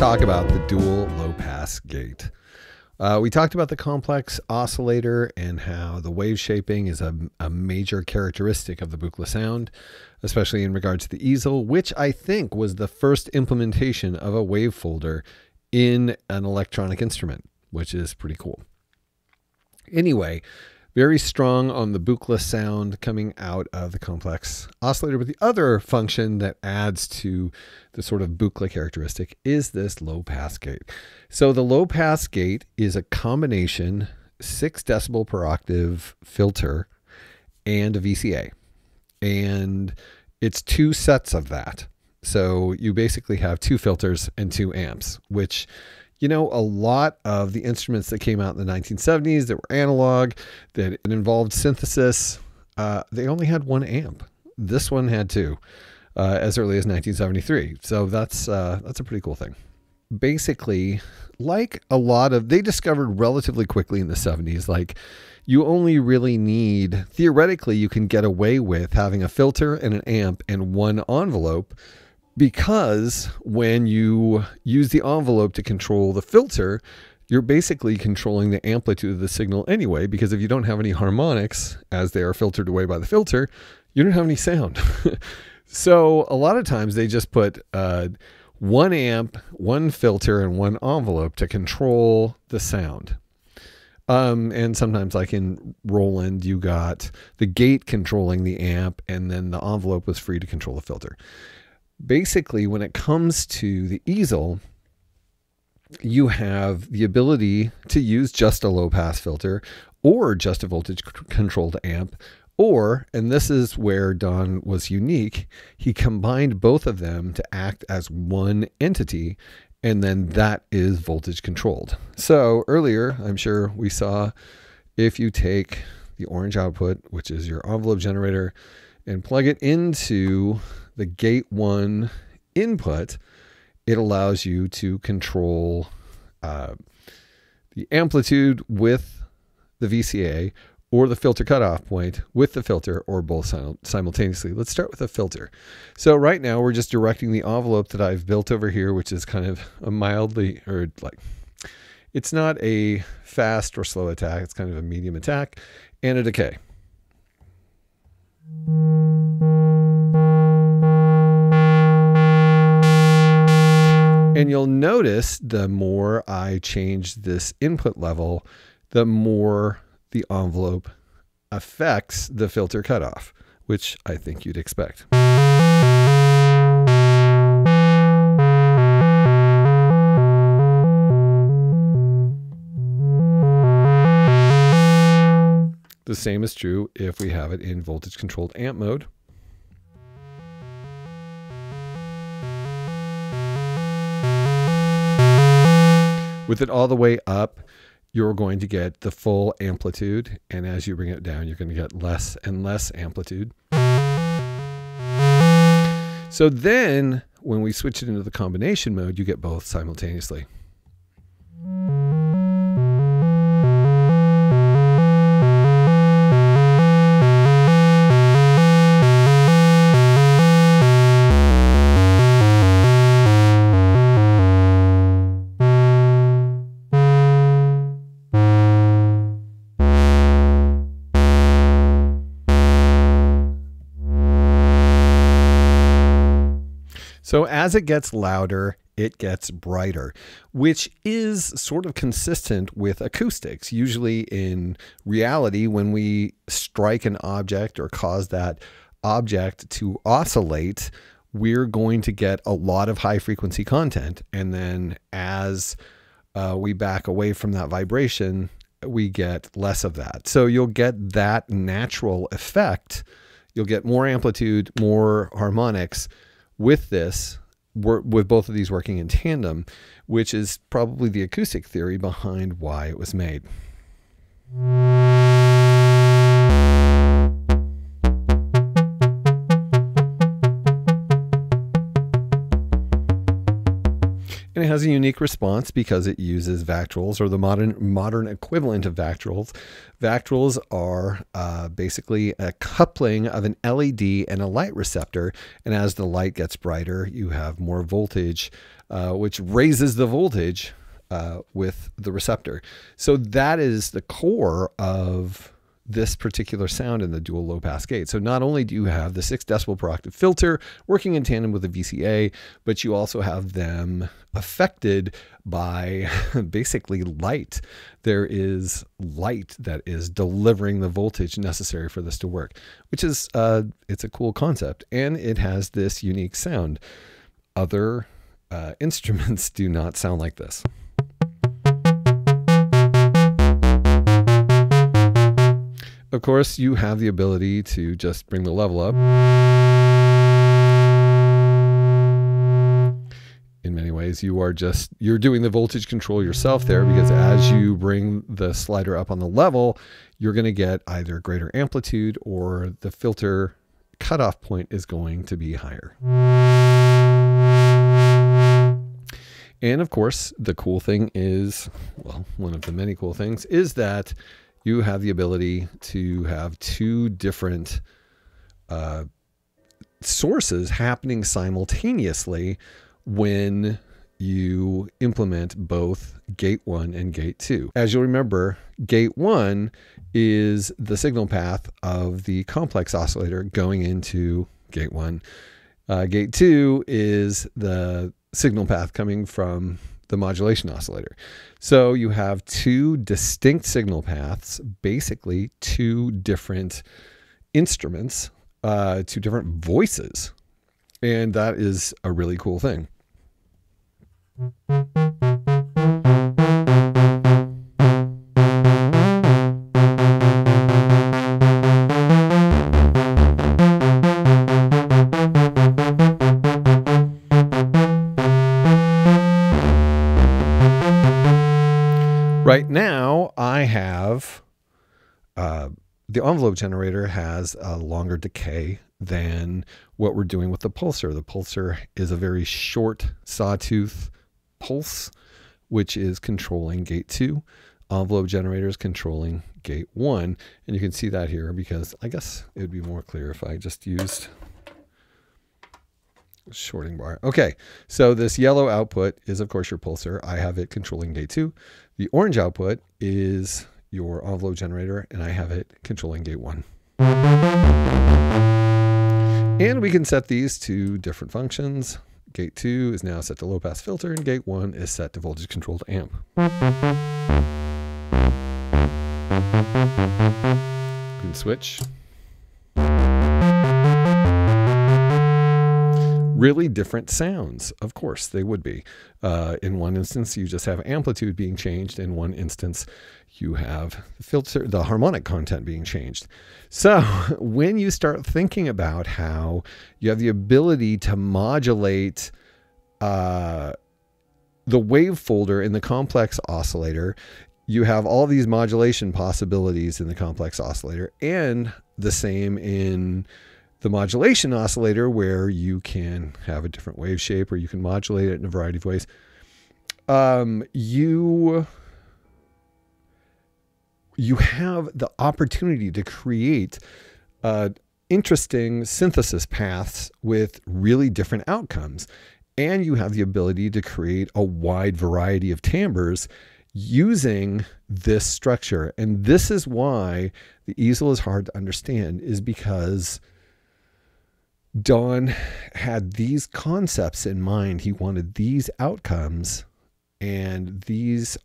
talk about the dual low-pass gate. We talked about the complex oscillator and how the wave shaping is a major characteristic of the Buchla sound, especially in regards to the easel, which I think was the first implementation of a wave folder in an electronic instrument, which is pretty cool. Anyway, very strong on the Buchla sound coming out of the complex oscillator. But the other function that adds to the sort of Buchla characteristic is this low pass gate. So the low pass gate is a combination 6 dB per octave filter and a VCA. And it's 2 sets of that. So you basically have 2 filters and 2 amps, which, you know, a lot of the instruments that came out in the 1970s that were analog, that involved synthesis, they only had 1 amp. This one had 2 as early as 1973. So that's a pretty cool thing. Basically, like a lot of, they discovered relatively quickly in the 70s, like you only really need, theoretically, you can get away with having a filter and an amp and 1 envelope, because when you use the envelope to control the filter, you're basically controlling the amplitude of the signal anyway, because if you don't have any harmonics, as they are filtered away by the filter, you don't have any sound. So a lot of times they just put 1 amp, 1 filter, and 1 envelope to control the sound. And sometimes, like in Roland, you got the gate controlling the amp, and then the envelope was free to control the filter. Basically, when it comes to the easel, you have the ability to use just a low-pass filter or just a voltage-controlled amp, or, and this is where Don was unique, he combined both of them to act as one entity, and then that is voltage-controlled. So earlier, I'm sure we saw, if you take the orange output, which is your envelope generator, and plug it into the gate 1 input, it allows you to control the amplitude with the VCA or the filter cutoff point with the filter, or both simultaneously. Let's start with the filter. So right now we're just directing the envelope that I've built over here, which is kind of a mildly, or like, it's not a fast or slow attack. It's kind of a medium attack and a decay. And you'll notice the more I change this input level, the more the envelope affects the filter cutoff, which I think you'd expect. The same is true if we have it in voltage-controlled amp mode. With it all the way up, you're going to get the full amplitude, and as you bring it down, you're going to get less and less amplitude. So then, when we switch it into the combination mode, you get both simultaneously. So as it gets louder, it gets brighter, which is sort of consistent with acoustics. Usually in reality, when we strike an object or cause that object to oscillate, we're going to get a lot of high frequency content. And then as we back away from that vibration, we get less of that. So you'll get that natural effect. You'll get more amplitude, more harmonics, with this, with both of these working in tandem, which is probably the acoustic theory behind why it was made. and it has a unique response because it uses VACTROLs, or the modern equivalent of VACTROLs. VACTROLs are basically a coupling of an LED and a light receptor, and as the light gets brighter, you have more voltage, which raises the voltage with the receptor. So that is the core of this particular sound in the dual low pass gate. So not only do you have the 6 decibel per octave filter working in tandem with the VCA, but you also have them affected by basically light. There is light that is delivering the voltage necessary for this to work, which is, it's a cool concept, and it has this unique sound. Other instruments do not sound like this. Of course, you have the ability to just bring the level up. In many ways, you are just, you're doing the voltage control yourself there, because as you bring the slider up on the level, you're going to get either greater amplitude or the filter cutoff point is going to be higher. And of course, the cool thing is, well, one of the many cool things is that you have the ability to have two different sources happening simultaneously when you implement both gate 1 and gate 2. As you'll remember, gate 1 is the signal path of the complex oscillator going into gate 1. Gate 2 is the signal path coming from the modulation oscillator. So you have two distinct signal paths, basically two different instruments, two different voices. And that is a really cool thing. Right now, I have, the envelope generator has a longer decay than what we're doing with the pulsar. The pulsar is a very short sawtooth pulse, which is controlling gate 2. Envelope generator is controlling gate 1. And you can see that here, because I guess it would be more clear if I just used shorting bar. Okay, so this yellow output is of course your pulsar. I have it controlling gate 2. The orange output is your envelope generator, and I have it controlling gate 1. And we can set these to different functions. Gate 2 is now set to low pass filter, and gate 1 is set to voltage controlled amp. You can switch. Really different sounds, of course they would be. In one instance, you just have amplitude being changed. In one instance, you have the harmonic content being changed. So when you start thinking about how you have the ability to modulate the wave folder in the complex oscillator, you have all these modulation possibilities in the complex oscillator, and the same in the modulation oscillator, where you can have a different wave shape or you can modulate it in a variety of ways. You have the opportunity to create interesting synthesis paths with really different outcomes. And you have the ability to create a wide variety of timbres using this structure. And this is why the easel is hard to understand, is because Don had these concepts in mind. He wanted these outcomes and these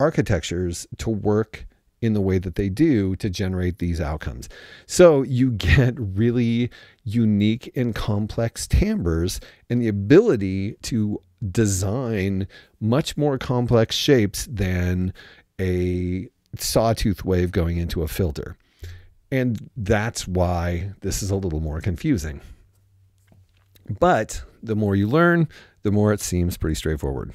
architectures to work in the way that they do to generate these outcomes. So you get really unique and complex timbres, and the ability to design much more complex shapes than a sawtooth wave going into a filter. And that's why this is a little more confusing. But the more you learn, the more it seems pretty straightforward.